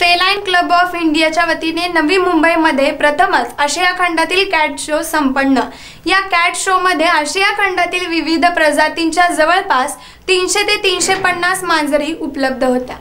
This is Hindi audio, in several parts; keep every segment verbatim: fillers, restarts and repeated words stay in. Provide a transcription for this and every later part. फेलाइन क्लब ऑफ इंडियाच्या वतीने नवी मुंबईमध्ये प्रथमच आशिया खंडातील कॅट शो संपन्न। या कॅट शो मध्ये आशिया खंडातील विविध प्रजातींच्या जवळपास तीनशे ते तीनशे पन्नास मांजरी उपलब्ध होत्या।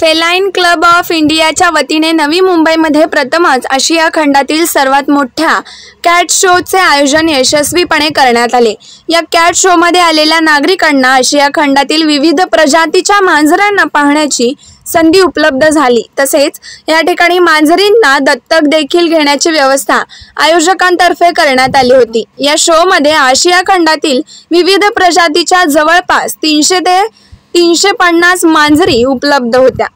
फेलाइन क्लब ऑफ इंडियाच्या वतीने नवी मुंबईमध्ये प्रथमच आशिया खंडातील सर्वात मोठ्या कॅट शोचे आयोजन यशस्वीपणे करण्यात आले। या कॅट शो मध्ये आलेल्या नागरिकांना आशिया खंडातील विविध प्रजातीच्या मांजरांना पाहण्याची संधी उपलब्ध झाली। तसेच या ठिकाणी मांजरींना दत्तक देखील घेण्याची व्यवस्था आयोजकांतर्फे करण्यात आली होती। या शो मध्ये आशिया खंडातील विविध प्रजातीच्या जवळपास तीनशे ते तीनशे पन्नास मांजरी उपलब्ध होत्या।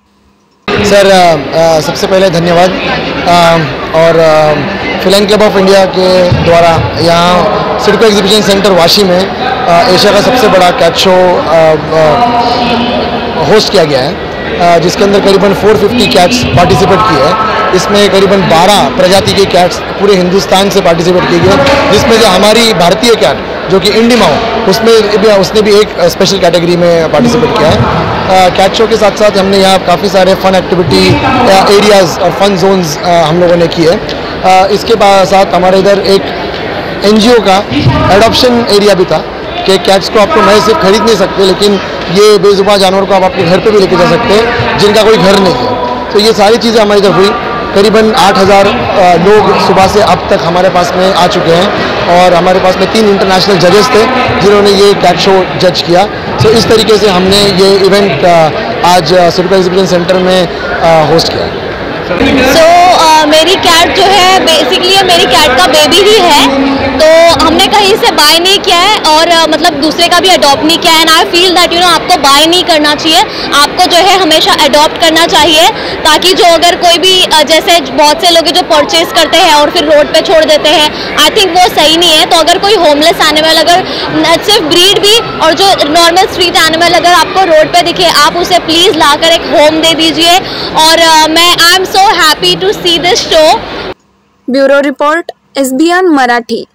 सर आ, सबसे पहले धन्यवाद आ, और फिलाइन क्लब ऑफ इंडिया के द्वारा यहाँ सिडको एग्जिबिशन सेंटर वाशी में आ, एशिया का सबसे बड़ा कैट शो होस्ट किया गया है, जिसके अंदर करीबन चार सौ पचास कैट्स पार्टिसिपेट किए हैं। इसमें करीबन बारह प्रजाति के कैट्स पूरे हिंदुस्तान से पार्टिसिपेट किए गए, जिसमें जो हमारी भारतीय कैट जो कि इंडीमाऊ उसमें भी उसने भी एक स्पेशल कैटेगरी में पार्टिसिपेट किया है। कैट शो के साथ साथ हमने यहाँ काफ़ी सारे फ़न एक्टिविटी एरियाज़ और फन जोन्स हम लोगों ने किए। इसके साथ हमारे इधर एक एन जी ओ का एडॉप्शन एरिया भी था कि कैट्स को आपको मैं सिर्फ खरीद नहीं सकते, लेकिन ये बेजुबान जानवर को आप अपने घर पे भी लेके जा सकते हैं जिनका कोई घर नहीं है। तो ये सारी चीज़ें हमारी तरफ हुई। करीबन आठ हज़ार लोग सुबह से अब तक हमारे पास में आ चुके हैं और हमारे पास में तीन इंटरनेशनल जजेस थे जिन्होंने ये कैट शो जज किया। सो इस तरीके से हमने ये इवेंट आज सिडको एग्जिबिशन सेंटर में होस्ट किया। सो so, मेरी कैट जो है बेसिकली मेरी कैट का बेबी ही है, तो हमने कहीं से बाय नहीं किया है और uh, मतलब दूसरे का भी अडॉप्ट नहीं किया है। And I feel that you know आपको बाय नहीं करना चाहिए, आपको जो है हमेशा अडॉप्ट करना चाहिए, ताकि जो अगर कोई भी uh, जैसे बहुत से लोग जो परचेज करते हैं और फिर रोड पे छोड़ देते हैं, आई थिंक वो सही नहीं है। तो अगर कोई होमलेस एनिमल अगर सिर्फ ब्रीड भी और जो नॉर्मल स्ट्रीट एनिमल अगर आपको रोड पर दिखे, आप उसे प्लीज़ ला कर एक होम दे दीजिए। और uh, मैं I am so happy to see this show. Bureau report, S B N Marathi.